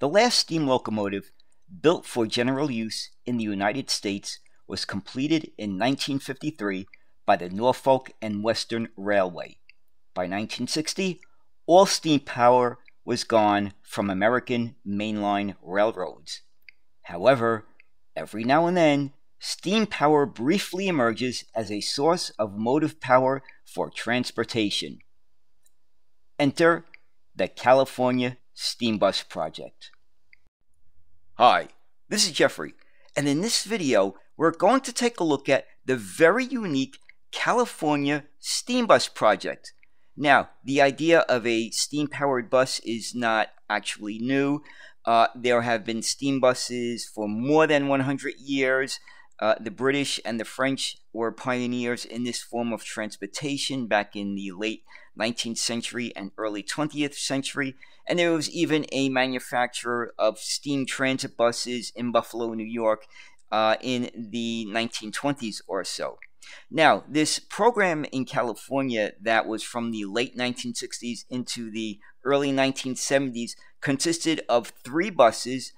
The last steam locomotive built for general use in the United States was completed in 1953 by the Norfolk and Western Railway. By 1960, all steam power was gone from American mainline railroads. However, every now and then, steam power briefly emerges as a source of motive power for transportation. Enter the California Steam Bus Project. Hi, this is Jeffrey, and in this video, we're going to take a look at the very unique California Steam Bus Project. Now, the idea of a steam-powered bus is not actually new. There have been steam buses for more than 100 years. The British and the French were pioneers in this form of transportation back in the late 19th century and early 20th century. And there was even a manufacturer of steam transit buses in Buffalo, New York in the 1920s or so. Now, this program in California that was from the late 1960s into the early 1970s consisted of 3 buses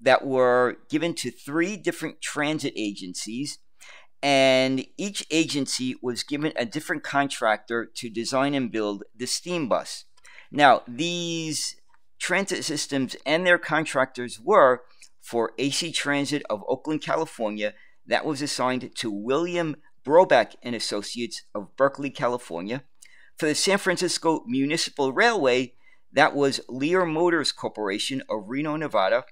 that were given to 3 different transit agencies, and each agency was given a different contractor to design and build the steam bus. Now, these transit systems and their contractors were, for AC Transit of Oakland, California, that was assigned to William Brobeck and Associates of Berkeley, California. For the San Francisco Municipal Railway, that was Lear Motors Corporation of Reno, Nevada.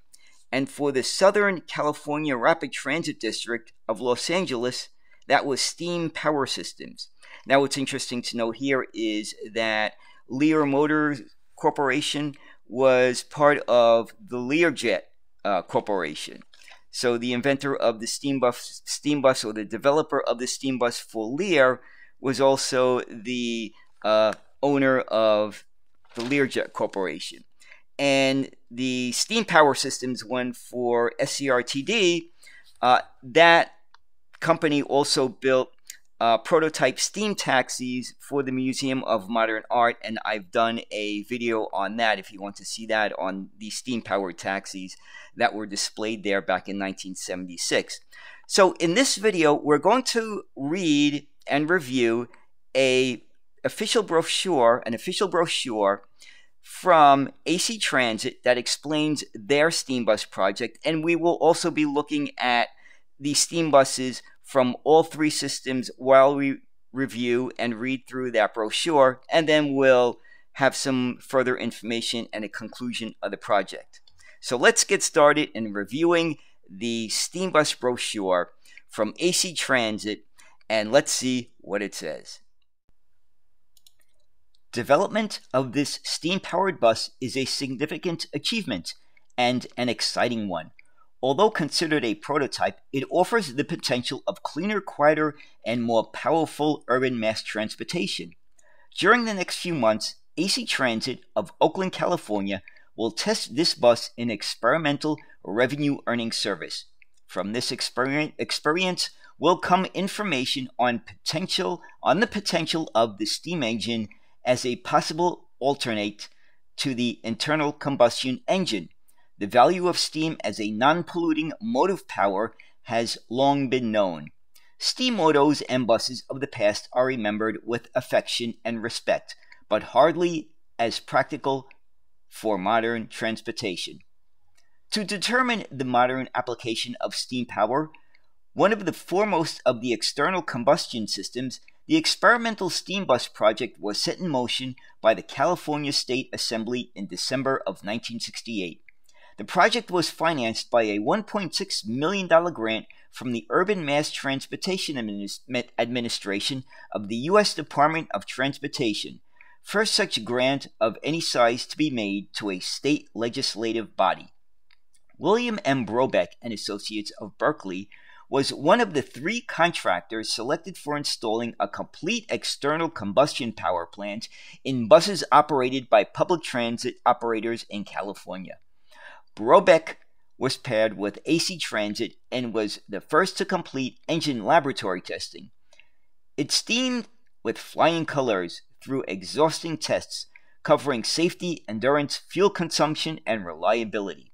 And for the Southern California Rapid Transit District of Los Angeles, that was Steam Power Systems. Now, what's interesting to note here is that Lear Motors Corporation was part of the Learjet Corporation. So the inventor of the steam bus, or the developer of the steam bus for Lear, was also the owner of the Learjet Corporation. And the Steam Power Systems one for SCRTD, that company also built prototype steam taxis for the Museum of Modern Art, and I've done a video on that if you want to see that, on the steam-powered taxis that were displayed there back in 1976. So in this video, we're going to read and review an official brochure from AC Transit that explains their steam bus project, and we will also be looking at the steam buses from all 3 systems while we review and read through that brochure, and then we'll have some further information and a conclusion of the project. So let's get started in reviewing the steam bus brochure from AC Transit, and let's see what it says. Development of this steam-powered bus is a significant achievement and an exciting one. Although considered a prototype, it offers the potential of cleaner, quieter, and more powerful urban mass transportation. During the next few months, AC Transit of Oakland, California will test this bus in experimental revenue-earning service. From this experience will come information on the potential of the steam engine as a possible alternate to the internal combustion engine. The value of steam as a non-polluting motive power has long been known. Steam autos and buses of the past are remembered with affection and respect, but hardly as practical for modern transportation. To determine the modern application of steam power, one of the foremost of the external combustion systems, the experimental steam bus project was set in motion by the California State Assembly in December of 1968. The project was financed by a $1.6 million grant from the Urban Mass Transportation Administration of the U.S. Department of Transportation, first such grant of any size to be made to a state legislative body. William M. Brobeck and Associates of Berkeley was one of the 3 contractors selected for installing a complete external combustion power plant in buses operated by public transit operators in California. Brobeck was paired with AC Transit and was the first to complete engine laboratory testing. It steamed with flying colors through exhausting tests, covering safety, endurance, fuel consumption, and reliability.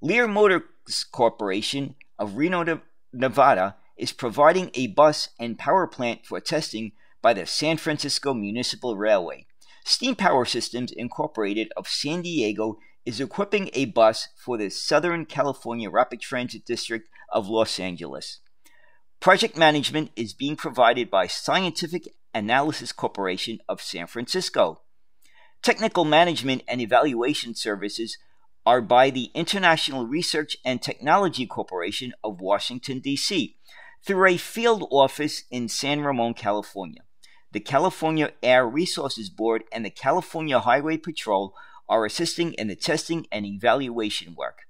Lear Motors Corporation of Reno, Nevada is providing a bus and power plant for testing by the San Francisco Municipal Railway. Steam Power Systems Incorporated of San Diego is equipping a bus for the Southern California Rapid Transit District of Los Angeles. Project management is being provided by Scientific Analysis Corporation of San Francisco. Technical management and evaluation services are by the International Research and Technology Corporation of Washington, D.C., through a field office in San Ramon, California. The California Air Resources Board and the California Highway Patrol are assisting in the testing and evaluation work.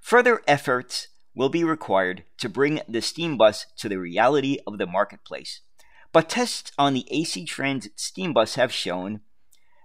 Further efforts will be required to bring the steam bus to the reality of the marketplace. But tests on the AC Transit steam bus have shown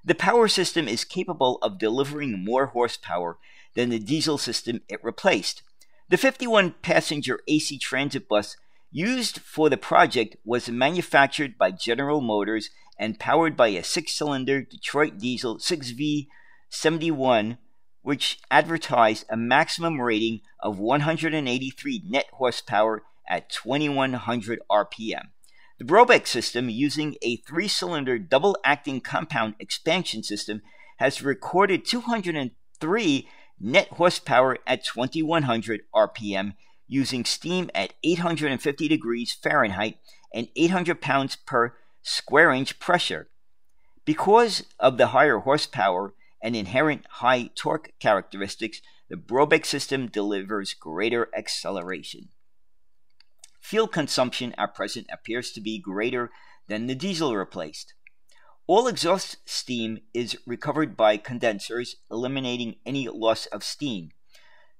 the power system is capable of delivering more horsepower than the diesel system it replaced. The 51-passenger AC Transit bus used for the project was manufactured by General Motors and powered by a 6-cylinder Detroit Diesel 6V71, which advertised a maximum rating of 183 net horsepower at 2100 RPM. The Brobeck system, using a 3-cylinder double-acting compound expansion system, has recorded 203 net horsepower at 2100 RPM using steam at 850 degrees Fahrenheit and 800 pounds per square inch pressure. Because of the higher horsepower and inherent high torque characteristics, the Brobeck system delivers greater acceleration. Fuel consumption at present appears to be greater than the diesel replaced. All exhaust steam is recovered by condensers, eliminating any loss of steam.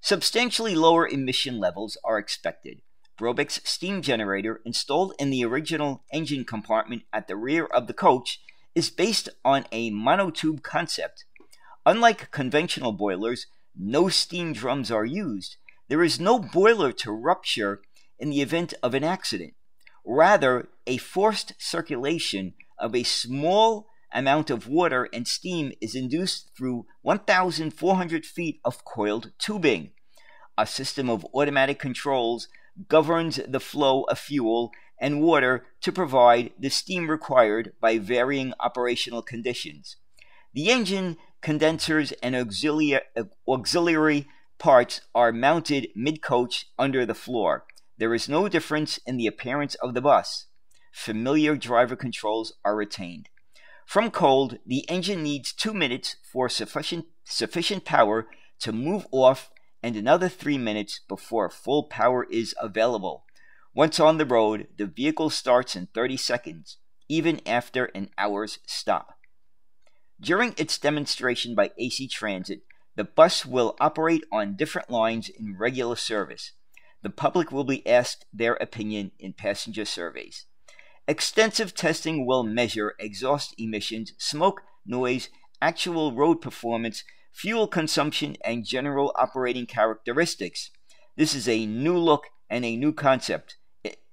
Substantially lower emission levels are expected. Brobeck's steam generator, installed in the original engine compartment at the rear of the coach, is based on a monotube concept. Unlike conventional boilers, no steam drums are used. There is no boiler to rupture in the event of an accident. Rather, a forced circulation of a small amount of water and steam is induced through 1,400 feet of coiled tubing. A system of automatic controls governs the flow of fuel and water to provide the steam required by varying operational conditions. The engine, condensers, and auxiliary parts are mounted mid-coach under the floor. There is no difference in the appearance of the bus. Familiar driver controls are retained. From cold, the engine needs 2 minutes for sufficient power to move off and another 3 minutes before full power is available. Once on the road, the vehicle starts in 30 seconds, even after an hour's stop. During its demonstration by AC Transit, the bus will operate on different lines in regular service. The public will be asked their opinion in passenger surveys. Extensive testing will measure exhaust emissions, smoke, noise, actual road performance, fuel consumption, and general operating characteristics. This is a new look and a new concept.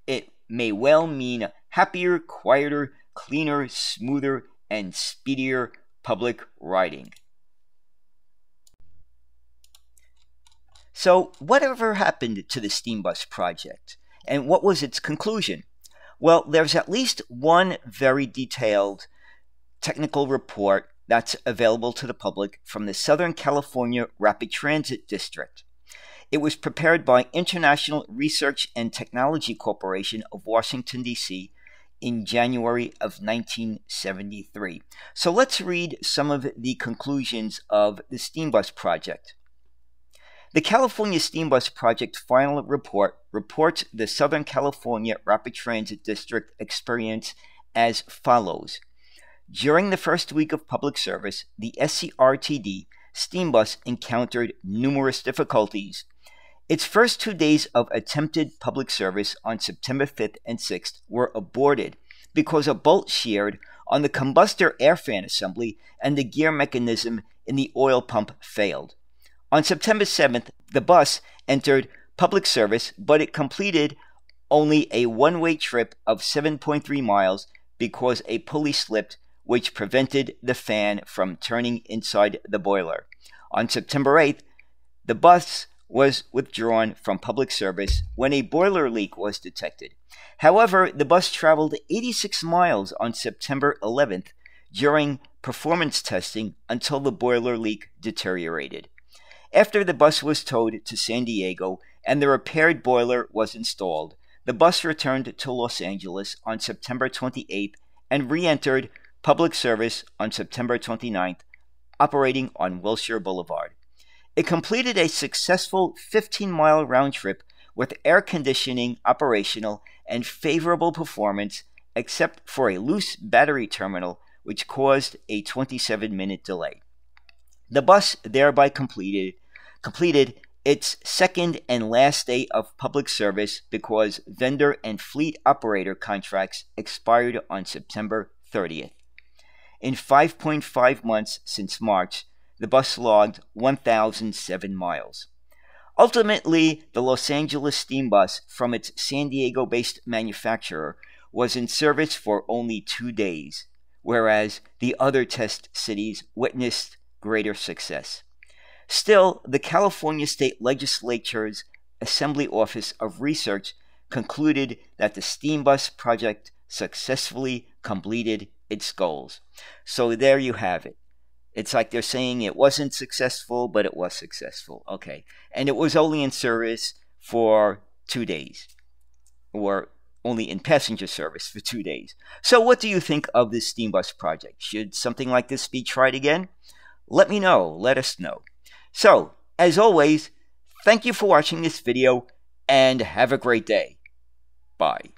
It may well mean happier, quieter, cleaner, smoother, and speedier public riding. So, whatever happened to the Steam Bus project, and what was its conclusion? Well, there's at least one very detailed technical report that's available to the public from the Southern California Rapid Transit District. It was prepared by International Research and Technology Corporation of Washington, D.C. in January of 1973. So let's read some of the conclusions of the Steam Bus project. The California Steam Bus Project Final Report reports the Southern California Rapid Transit District experience as follows. During the first week of public service, the SCRTD Steam Bus encountered numerous difficulties. Its first 2 days of attempted public service on September 5th and 6th were aborted because a bolt sheared on the combustor air fan assembly and the gear mechanism in the oil pump failed. On September 7th, the bus entered public service, but it completed only a one-way trip of 7.3 miles because a pulley slipped which prevented the fan from turning inside the boiler. On September 8th, the bus was withdrawn from public service when a boiler leak was detected. However, the bus traveled 86 miles on September 11th during performance testing until the boiler leak deteriorated. After the bus was towed to San Diego and the repaired boiler was installed, the bus returned to Los Angeles on September 28th and re-entered public service on September 29th, operating on Wilshire Boulevard. It completed a successful 15-mile round trip with air conditioning operational and favorable performance, except for a loose battery terminal, which caused a 27-minute delay. The bus thereby completed its second and last day of public service because vendor and fleet operator contracts expired on September 30th. In 5.5 months since March, the bus logged 1,007 miles. Ultimately, the Los Angeles Steam Bus, from its San Diego-based manufacturer, was in service for only 2 days, whereas the other test cities witnessed greater success. Still, the California State Legislature's Assembly Office of Research concluded that the Steam Bus Project successfully completed its goals. So there you have it. It's like they're saying it wasn't successful, but it was successful. Okay. And it was only in service for 2 days, or only in passenger service for 2 days. So what do you think of this Steam Bus project? Should something like this be tried again? Let me know. Let us know. So, as always, thank you for watching this video and have a great day. Bye.